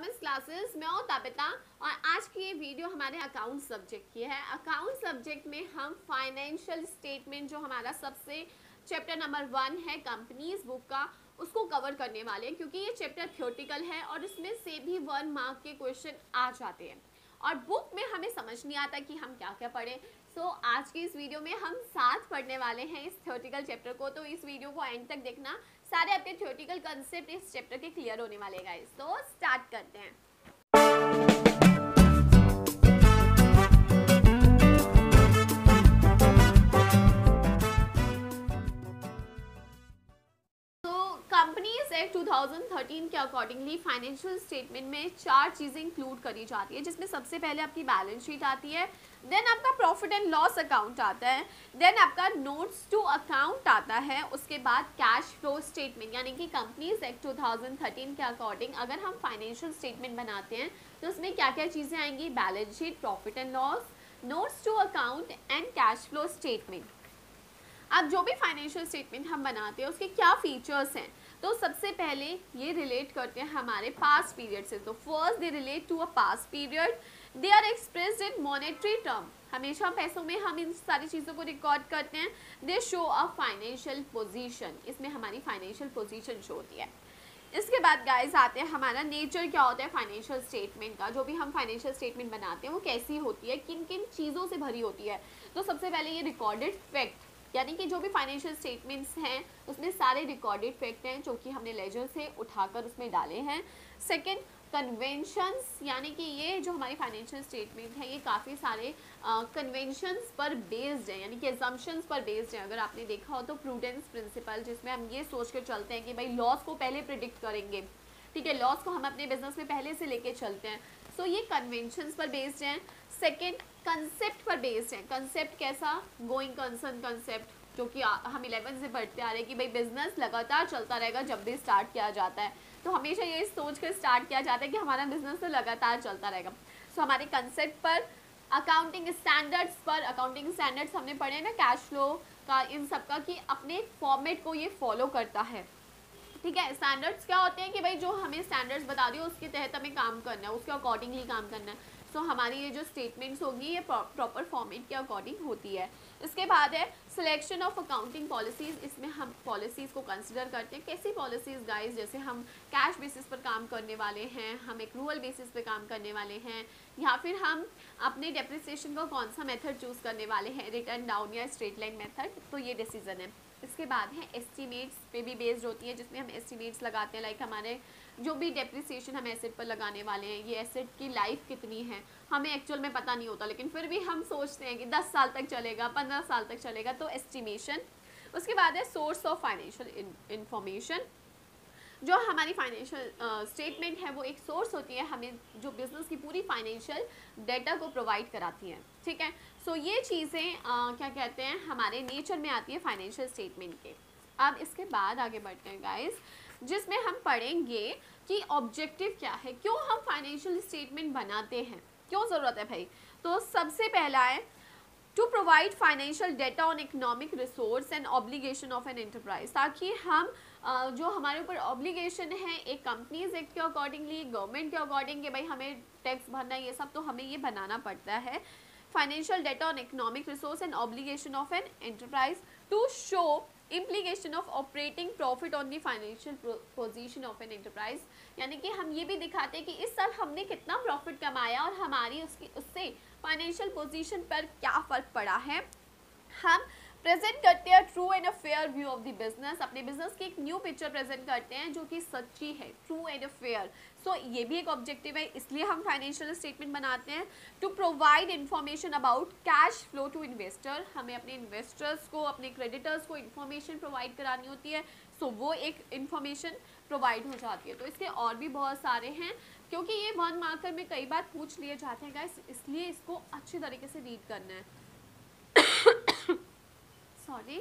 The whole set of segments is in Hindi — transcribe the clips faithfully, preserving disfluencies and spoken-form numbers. परफॉर्मेंस क्लासेस में हूँ तबिता और आज की ये वीडियो हमारे अकाउंट सब्जेक्ट की है। अकाउंट सब्जेक्ट में हम फाइनेंशियल स्टेटमेंट जो हमारा सबसे चैप्टर नंबर वन है कंपनीज बुक का उसको कवर करने वाले हैं, क्योंकि ये चैप्टर थ्योरेटिकल है और इसमें से भी वन मार्क के क्वेश्चन आ जाते हैं और बुक में हमें समझ नहीं आता कि हम क्या क्या पढ़ें। सो so, आज की इस वीडियो में हम साथ पढ़ने वाले हैं इस थ्योरेटिकल चैप्टर को, तो इस वीडियो को एंड तक देखना, सारे आपके थ्योरेटिकल कंसेप्ट इस चैप्टर के क्लियर होने वाले गाइस। तो स्टार्ट करते हैं। दो हज़ार तेरह के अकॉर्डिंगली फाइनेंशियल स्टेटमेंट में चार चीज़ें इंक्लूड करी जाती है, जिसमें सबसे पहले आपकी बैलेंस शीट आती है, देन आपका प्रॉफिट एंड लॉस अकाउंट आता है, देन आपका नोट्स टू अकाउंट आता है, उसके बाद कैश फ्लो स्टेटमेंट। यानी कि कंपनीज एक्ट दो हज़ार तेरह के अकॉर्डिंग अगर हम फाइनेंशियल स्टेटमेंट बनाते हैं तो उसमें क्या क्या चीज़ें आएंगी, balance sheet, profit and loss, notes to account and cash flow statement. अब जो भी फाइनेंशियल स्टेटमेंट हम बनाते हैं उसके क्या फीचर्स हैं, तो सबसे पहले ये रिलेट करते हैं हमारे पास्ट पीरियड से। तो first they relate to a past period, they are expressed in monetary term, हमेशा पैसों में हम इन सारी चीज़ों को रिकॉर्ड करते हैं। They show a financial position, इसमें हमारी फाइनेंशियल पोजीशन शो होती है। इसके बाद गाइस आते हैं हमारा नेचर क्या होता है फाइनेंशियल स्टेटमेंट का, जो भी हम फाइनेंशियल स्टेटमेंट बनाते हैं वो कैसी होती है, किन किन चीज़ों से भरी होती है। तो सबसे पहले ये रिकॉर्डेड फैक्ट, यानी कि जो भी फाइनेंशियल स्टेटमेंट्स हैं उसमें सारे रिकॉर्डेड फैक्ट हैं जो कि हमने लेजर से उठाकर उसमें डाले हैं। सेकंड कन्वेंशंस, यानी कि ये जो हमारी फाइनेंशियल स्टेटमेंट है ये काफ़ी सारे कन्वेंशंस uh, पर बेस्ड है, यानी कि एजम्पशंस पर बेस्ड है। अगर आपने देखा हो तो प्रूडेंस प्रिंसिपल, जिसमें हम ये सोच कर चलते हैं कि भाई लॉस को पहले प्रिडिक्ट करेंगे, ठीक है, लॉस को हम अपने बिजनेस में पहले से लेके चलते हैं। सो so, ये कन्वेंशंस पर बेस्ड हैं। सेकेंड कंसेप्ट पर बेस्ड हैं, कंसेप्ट कैसा, गोइंग कंसर्न कंसेप्ट, जो कि हम इलेवन से पढ़ते आ रहे हैं कि भाई बिजनेस लगातार चलता रहेगा जब भी स्टार्ट किया जाता है, तो हमेशा ये सोच कर स्टार्ट किया जाता है कि हमारा बिजनेस तो लगातार चलता रहेगा। सो so, हमारे कंसेप्ट पर, अकाउंटिंग स्टैंडर्ड्स पर, अकाउंटिंग स्टैंडर्ड्स हमने पढ़े ना कैश फ्लो का, इन सब का, कि अपने फॉर्मेट को ये फॉलो करता है, ठीक है। स्टैंडर्ड्स क्या होते हैं कि भाई जो हमें स्टैंडर्ड्स बता दिए उसके तहत हमें काम करना है, उसके अकॉर्डिंगली काम करना है। सो so, हमारी ये जो स्टेटमेंट्स होगी ये प्रॉपर फॉर्मेट के अकॉर्डिंग होती है। इसके बाद है सिलेक्शन ऑफ अकाउंटिंग पॉलिसीज़, इसमें हम पॉलिसीज़ को कंसिडर करते हैं। कैसी पॉलिसीज़ गाइस, जैसे हम कैश बेसिस पर काम करने वाले हैं, हम एक्रूअल बेसिस पर काम करने वाले हैं, या फिर हम अपने डेप्रिसिएशन का कौन सा मेथड चूज़ करने वाले हैं, रिटर्न डाउन या स्ट्रेट लाइन मेथड, तो ये डिसीजन है। इसके बाद है एस्टिमेट्स पे भी बेस्ड होती है, जिसमें हम एस्टिमेट्स लगाते हैं, लाइक हमारे जो भी डेप्रिसिएशन हम एसेट पर लगाने वाले हैं, ये एसेट की लाइफ कितनी है हमें एक्चुअल में पता नहीं होता, लेकिन फिर भी हम सोचते हैं कि दस साल तक चलेगा, पंद्रह साल तक चलेगा, तो एस्टिमेशन। उसके बाद है सोर्स ऑफ फाइनेंशियल इंफॉर्मेशन, जो हमारी फाइनेंशियल स्टेटमेंट है वो एक सोर्स होती है हमें, जो बिज़नेस की पूरी फाइनेंशियल डेटा को प्रोवाइड कराती है, ठीक है। सो so, ये चीज़ें uh, क्या कहते हैं हमारे नेचर में आती है फाइनेंशियल स्टेटमेंट के। अब इसके बाद आगे बढ़ते हैं गाइस, जिसमें हम पढ़ेंगे कि ऑब्जेक्टिव क्या है, क्यों हम फाइनेंशियल स्टेटमेंट बनाते हैं, क्यों ज़रूरत है भाई। तो सबसे पहला है to provide financial data on economic resource and obligation of an enterprise, ताकि हम Uh, जो हमारे ऊपर ऑब्लिगेशन है एक कंपनीज एक्ट के अकॉर्डिंगली, गवर्नमेंट के अकॉर्डिंग, भाई हमें टैक्स भरना है, ये सब तो हमें ये बनाना पड़ता है। Financial data on economic resource and obligation of an enterprise to show implication of operating profit on the financial position of an enterprise, यानी कि हम ये भी दिखाते हैं कि इस साल हमने कितना प्रॉफिट कमाया और हमारी उसकी उससे फाइनेंशियल पोजीशन पर क्या फ़र्क पड़ा है। हम प्रेजेंट करते हैं true and a fair view of the business, अपने बिजनेस की एक न्यू पिक्चर प्रेजेंट करते हैं जो कि सच्ची है, true and a fair. So ये भी एक ऑब्जेक्टिव है, इसलिए हम फाइनेंशियल स्टेटमेंट बनाते हैं। To provide information about cash flow to investor, हमें अपने इन्वेस्टर्स को, अपने क्रेडिटर्स को इन्फॉर्मेशन प्रोवाइड करानी होती है, सो so, वो एक इन्फॉर्मेशन प्रोवाइड हो जाती है। तो इसके और भी बहुत सारे हैं, क्योंकि ये वन मार्कर में कई बार पूछ लिए जाते हैं गाइस, इसलिए इसको अच्छी तरीके से रीड करना है। सॉरी,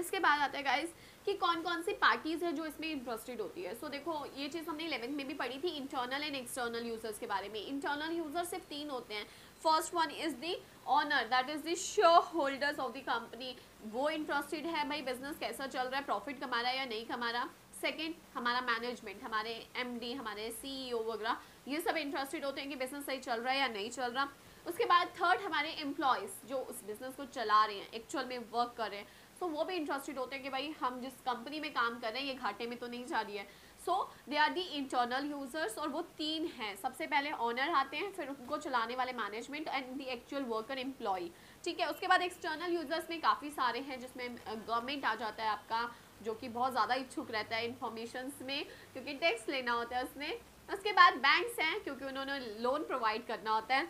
इसके बाद आता है गाइस कि कौन कौन सी पार्टीज़ हैं जो इसमें इंटरेस्टेड होती है। सो so, देखो ये चीज़ हमने इलेवेंथ में भी पढ़ी थी, इंटरनल एंड एक्सटर्नल यूज़र्स के बारे में। इंटरनल यूज़र सिर्फ तीन होते हैं, first one is the owner, that is the share holders of the company, वो इंटरेस्टेड है भाई बिजनेस कैसा चल रहा है, प्रॉफिट कमा रहा है या नहीं कमा रहा। सेकेंड हमारा मैनेजमेंट, हमारे एमडी, हमारे सीईओ वगैरह ये सब इंटरेस्टेड होते हैं कि बिजनेस सही चल रहा है या नहीं चल रहा। उसके बाद थर्ड हमारे एम्प्लॉयज़ जो उस बिज़नेस को चला रहे हैं, एक्चुअल में वर्क कर रहे हैं, सो so, वो भी इंटरेस्टेड होते हैं कि भाई हम जिस कंपनी में काम कर रहे हैं ये घाटे में तो नहीं जा रही है। So they are the internal users, और वो तीन हैं। सबसे पहले ऑनर आते हैं, फिर उनको चलाने वाले management and the actual worker employ, ठीक है। उसके बाद एक्सटर्नल यूजर्स में काफ़ी सारे हैं जिसमें गवर्नमेंट आ जाता है आपका, जो कि बहुत ज़्यादा इच्छुक रहता है इन्फॉर्मेशंस में क्योंकि टैक्स लेना होता है उसने। उसके बाद बैंक्स हैं क्योंकि उन्होंने लोन प्रोवाइड करना होता है।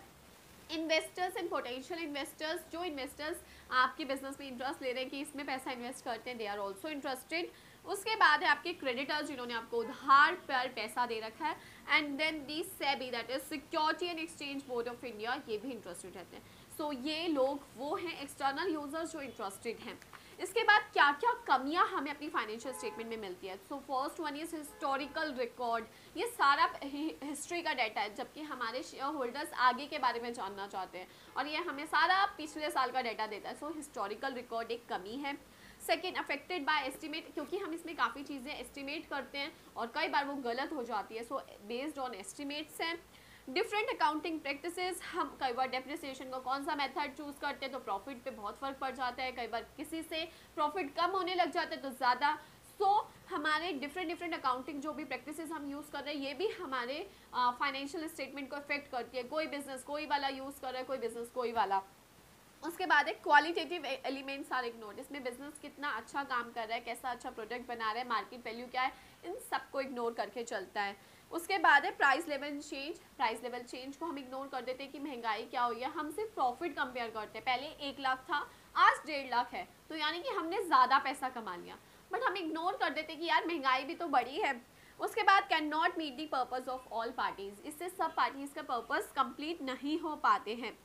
इन्वेस्टर्स एंड पोटेंशियल इन्वेस्टर्स, जो इन्वेस्टर्स आपके बिजनेस में इंटरेस्ट ले रहे हैं कि इसमें पैसा इन्वेस्ट करते हैं, दे आर ऑल्सो इंटरेस्टेड। उसके बाद है आपके क्रेडिटर्स जिन्होंने आपको उधार पर पैसा दे रखा है। And then the SEBI that is security and exchange board of India, ये भी इंटरेस्टेड रहते हैं। सो so, ये लोग वो हैं एक्सटर्नल यूजर्स जो इंटरेस्टेड हैं। इसके बाद क्या क्या कमियां हमें अपनी फाइनेंशियल स्टेटमेंट में मिलती है। So first one is historical record, ये सारा हिस्ट्री का डाटा है, जबकि हमारे शेयर होल्डर्स आगे के बारे में जानना चाहते हैं और ये हमें सारा पिछले साल का डाटा देता है। सो हिस्टोरिकल रिकॉर्ड एक कमी है। सेकेंड, अफेक्टेड बाय एस्टिमेट, क्योंकि हम इसमें काफ़ी चीज़ें एस्टिमेट करते हैं और कई बार वो गलत हो जाती है, सो बेस्ड ऑन एस्टिमेट्स हैं। डिफरेंट अकाउंटिंग प्रैक्टिसेस, हम कई बार डेप्रिसिएशन का कौन सा मेथड चूज़ करते हैं तो प्रॉफिट पे बहुत फ़र्क पड़ जाता है, कई बार किसी से प्रॉफिट कम होने लग जाता है तो ज़्यादा। सो so, हमारे डिफरेंट डिफरेंट अकाउंटिंग जो भी प्रैक्टिसेस हम यूज़ कर रहे हैं ये भी हमारे फाइनेंशियल स्टेटमेंट को इफेक्ट करती है। कोई बिजनेस कोई वाला यूज़ कर रहा है, कोई बिजनेस कोई वाला। उसके बाद एक क्वालिटेटिव एलिमेंट्स आर इग्नोर्ड, इसमें बिजनेस कितना अच्छा काम कर रहा है, कैसा अच्छा प्रोडक्ट बना रहा है, मार्केट वैल्यू क्या है, इन सबको इग्नोर करके चलता है। उसके बाद है price level change, price level change को हम इग्नोर कर देते हैं कि महंगाई क्या हुई है, हम सिर्फ प्रॉफिट कंपेयर करते हैं। पहले एक लाख था, आज डेढ़ लाख है, तो यानी कि हमने ज़्यादा पैसा कमा लिया, बट हम इग्नोर कर देते हैं कि यार महंगाई भी तो बढ़ी है। उसके बाद can not meet the purpose of all parties, इससे सब पार्टीज़ का पर्पज़ कंप्लीट नहीं हो पाते हैं।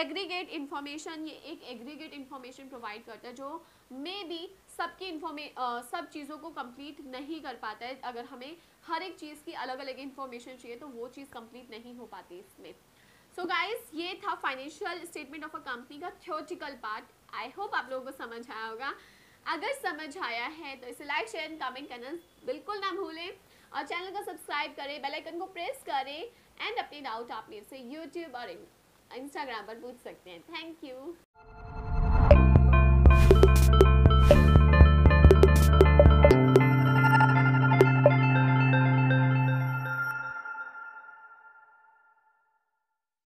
एग्रीगेट इन्फॉर्मेशन, ये एक एग्रीगेट इन्फॉर्मेशन प्रोवाइड करता है जो मे बी सबकी इन्फॉर्मे सब चीज़ों को कंप्लीट नहीं कर पाता है। अगर हमें हर एक चीज़ की अलग अलग इन्फॉर्मेशन चाहिए तो वो चीज़ कंप्लीट नहीं हो पाती इसमें। सो so गाइस, ये था financial statement of a company का थ्योरेटिकल पार्ट। आई होप आप लोगों को समझ आया होगा। अगर समझ आया है तो इसे लाइक शेयर कमेंट करना बिल्कुल ना भूलें और चैनल को सब्सक्राइब करें, बेल आइकन को प्रेस करें एंड अपने डाउट आप मेरे से यूट्यूब और इंस्टाग्राम पर पूछ सकते हैं। Thank you.